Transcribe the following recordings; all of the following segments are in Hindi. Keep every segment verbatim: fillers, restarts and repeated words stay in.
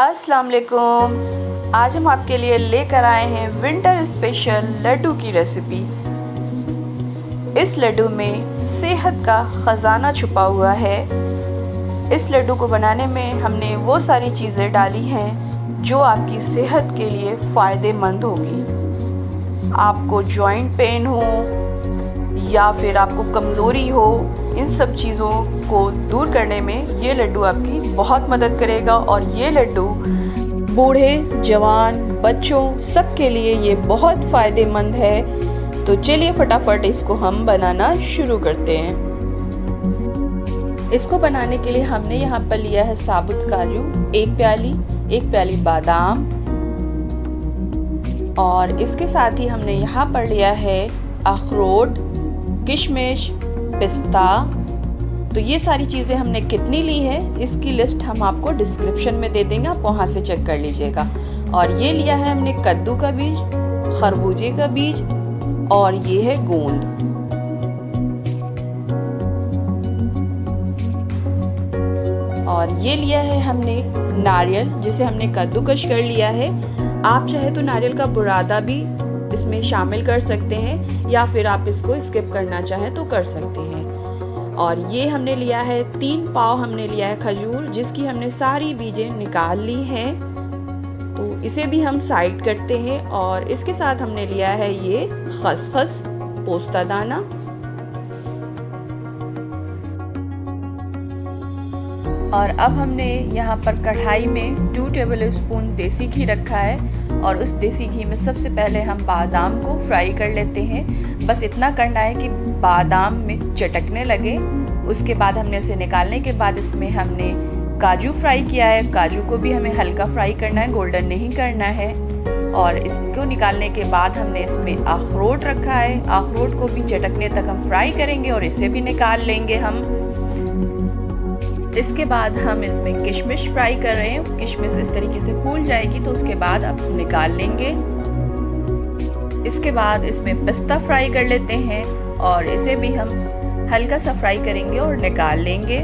अस्सलाम वालेकुम। आज हम आपके लिए लेकर आए हैं विंटर स्पेशल लड्डू की रेसिपी। इस लड्डू में सेहत का ख़जाना छुपा हुआ है। इस लड्डू को बनाने में हमने वो सारी चीज़ें डाली हैं जो आपकी सेहत के लिए फ़ायदेमंद होगी। आपको जॉइंट पेन हो या फिर आपको कमज़ोरी हो, इन सब चीज़ों को दूर करने में ये लड्डू आपकी बहुत मदद करेगा। और ये लड्डू बूढ़े जवान बच्चों सबके लिए ये बहुत फ़ायदेमंद है। तो चलिए फटाफट इसको हम बनाना शुरू करते हैं। इसको बनाने के लिए हमने यहाँ पर लिया है साबुत काजू एक प्याली, एक प्याली बादाम, और इसके साथ ही हमने यहाँ पर लिया है अखरोट, किशमिश, पिस्ता। तो ये सारी चीज़ें हमने कितनी ली है इसकी लिस्ट हम आपको डिस्क्रिप्शन में दे देंगे, आप वहाँ से चेक कर लीजिएगा। और ये लिया है हमने कद्दू का बीज, खरबूजे का बीज, और ये है गोंद। और ये लिया है हमने नारियल, जिसे हमने कद्दूकश कर लिया है। आप चाहे तो नारियल का बुरादा भी इसमें शामिल कर सकते हैं या फिर आप इसको स्किप करना चाहें तो कर सकते हैं। और ये हमने लिया है तीन पाव हमने लिया है खजूर, जिसकी हमने सारी बीजें निकाल ली हैं। तो इसे भी हम साइड करते हैं। और इसके साथ हमने लिया है ये खसखस, पोस्ता दाना। और अब हमने यहाँ पर कढ़ाई में टू टेबल स्पून देसी घी रखा है। और उस देसी घी में सबसे पहले हम बादाम को फ्राई कर लेते हैं। बस इतना करना है कि बादाम में चटकने लगे। उसके बाद हमने इसे निकालने के बाद इसमें हमने काजू फ्राई किया है। काजू को भी हमें हल्का फ्राई करना है, गोल्डन नहीं करना है। और इसको निकालने के बाद हमने इसमें अखरोट रखा है। अखरोट को भी चटकने तक हम फ्राई करेंगे और इसे भी निकाल लेंगे हम। इसके बाद हम इसमें किशमिश फ्राई कर रहे हैं। किशमिश इस तरीके से फूल जाएगी तो उसके बाद अब निकाल लेंगे। इसके बाद इसमें पिस्ता फ्राई कर लेते हैं और इसे भी हम हल्का सा फ्राई करेंगे और निकाल लेंगे।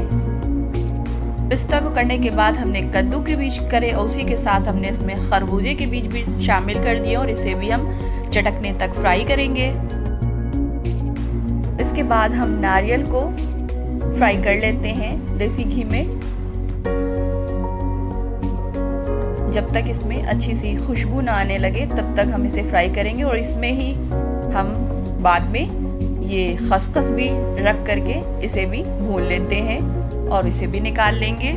पिस्ता को करने के बाद हमने कद्दू के बीज करे और उसी के साथ हमने इसमें खरबूजे के बीज भी शामिल कर दिए और इसे भी हम चटकने तक फ्राई करेंगे। इसके बाद हम नारियल को फ्राई कर लेते हैं देसी घी में, जब तक इसमें अच्छी सी खुशबू ना आने लगे तब तक हम इसे फ्राई करेंगे। और इसमें ही हम बाद में ये खसखस भी रख करके इसे भी भून लेते हैं और इसे भी निकाल लेंगे।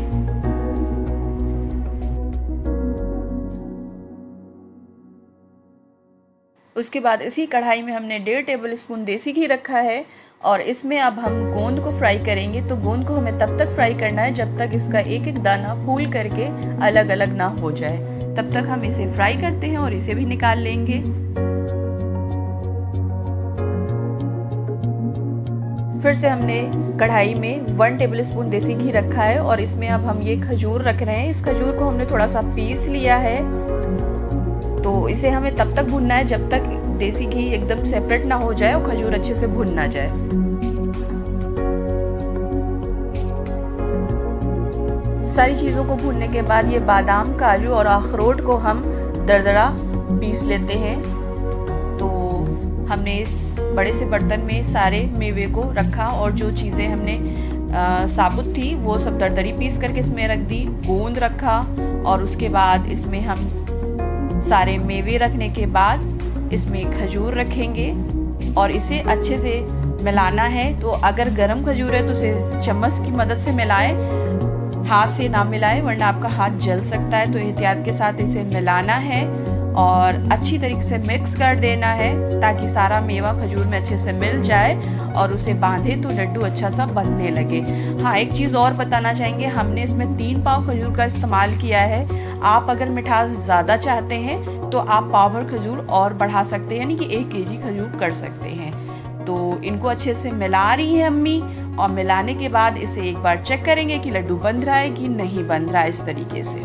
उसके बाद इसी कढ़ाई में हमने डेढ़ टेबल स्पून देसी घी रखा है और इसमें अब हम गोंद को फ्राई करेंगे। तो गोंद को हमें तब तक फ्राई करना है जब तक इसका एक एक दाना फूल करके अलग अलग ना हो जाए, तब तक हम इसे फ्राई करते हैं और इसे भी निकाल लेंगे। फिर से हमने कढ़ाई में वन टेबल स्पून देसी घी रखा है और इसमें अब हम ये खजूर रख रहे हैं। इस खजूर को हमने थोड़ा सा पीस लिया है, तो इसे हमें तब तक भुनना है जब तक देसी घी एकदम सेपरेट ना हो जाए और खजूर अच्छे से भुन ना जाए। सारी चीज़ों को भुनने के बाद ये बादाम, काजू और अखरोट को हम दरदरा पीस लेते हैं। तो हमने इस बड़े से बर्तन में सारे मेवे को रखा और जो चीज़ें हमने आ, साबुत थी वो सब दरदरी पीस करके इसमें रख दी। गोंद रखा और उसके बाद इसमें हम सारे मेवे रखने के बाद इसमें खजूर रखेंगे और इसे अच्छे से मिलाना है। तो अगर गरम खजूर है तो उसे चम्मच की मदद से मिलाएं, हाथ से ना मिलाएं वरना आपका हाथ जल सकता है। तो एहतियात के साथ इसे मिलाना है और अच्छी तरीके से मिक्स कर देना है ताकि सारा मेवा खजूर में अच्छे से मिल जाए और उसे बांधे तो लड्डू अच्छा सा बनने लगे। हाँ, एक चीज़ और बताना चाहेंगे, हमने इसमें तीन पाव खजूर का इस्तेमाल किया है। आप अगर मिठास ज़्यादा चाहते हैं तो आप पाव भर खजूर और बढ़ा सकते हैं, यानी कि एक केजी खजूर कर सकते हैं। तो इनको अच्छे से मिला रही है अम्मी और मिलाने के बाद इसे एक बार चेक करेंगे कि लड्डू बन रहा है कि नहीं बन रहा है इस तरीके से।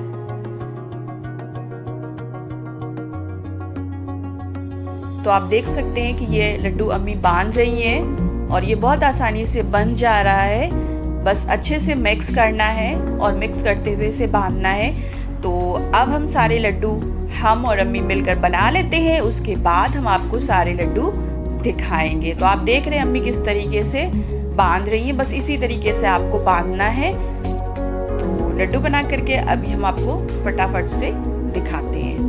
तो आप देख सकते हैं कि ये लड्डू अम्मी बांध रही हैं और ये बहुत आसानी से बन जा रहा है। बस अच्छे से मिक्स करना है और मिक्स करते हुए इसे बांधना है तो अब हम सारे लड्डू हम और अम्मी मिलकर बना लेते हैं, उसके बाद हम आपको सारे लड्डू दिखाएंगे। तो आप देख रहे हैं अम्मी किस तरीके से बांध रही हैं, बस इसी तरीके से आपको बांधना है। तो लड्डू बना करके अभी हम आपको फटाफट से दिखाते हैं।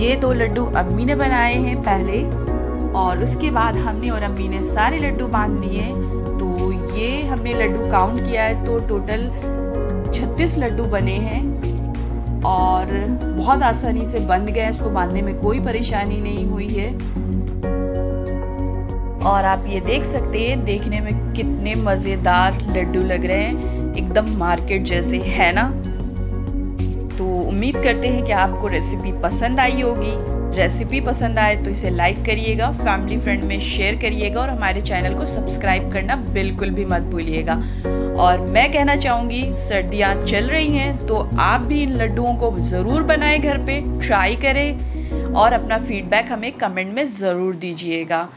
ये दो लड्डू अम्मी ने बनाए हैं पहले, और उसके बाद हमने और अम्मी ने सारे लड्डू बांध लिए। तो ये हमने लड्डू काउंट किया है तो टोटल छत्तीस लड्डू बने हैं और बहुत आसानी से बंध गए, इसको बांधने में कोई परेशानी नहीं हुई है। और आप ये देख सकते हैं, देखने में कितने मज़ेदार लड्डू लग रहे हैं, एकदम मार्केट जैसे, है ना। तो उम्मीद करते हैं कि आपको रेसिपी पसंद आई होगी। रेसिपी पसंद आए तो इसे लाइक करिएगा, फैमिली फ्रेंड में शेयर करिएगा और हमारे चैनल को सब्सक्राइब करना बिल्कुल भी मत भूलिएगा। और मैं कहना चाहूँगी, सर्दियाँ चल रही हैं तो आप भी इन लड्डुओं को ज़रूर बनाएं, घर पे ट्राई करें और अपना फीडबैक हमें कमेंट में ज़रूर दीजिएगा।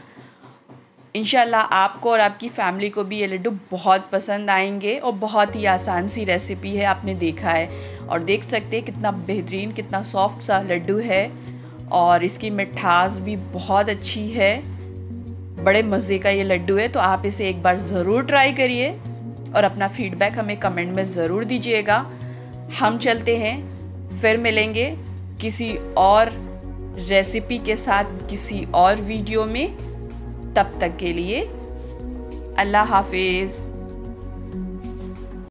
इंशाल्लाह आपको और आपकी फ़ैमिली को भी ये लड्डू बहुत पसंद आएंगे। और बहुत ही आसान सी रेसिपी है, आपने देखा है और देख सकते हैं कितना बेहतरीन, कितना सॉफ्ट सा लड्डू है और इसकी मिठास भी बहुत अच्छी है। बड़े मज़े का ये लड्डू है, तो आप इसे एक बार ज़रूर ट्राई करिए और अपना फीडबैक हमें कमेंट में ज़रूर दीजिएगा। हम चलते हैं, फिर मिलेंगे किसी और रेसिपी के साथ किसी और वीडियो में। तब तक के लिए अल्लाह हाफिज़।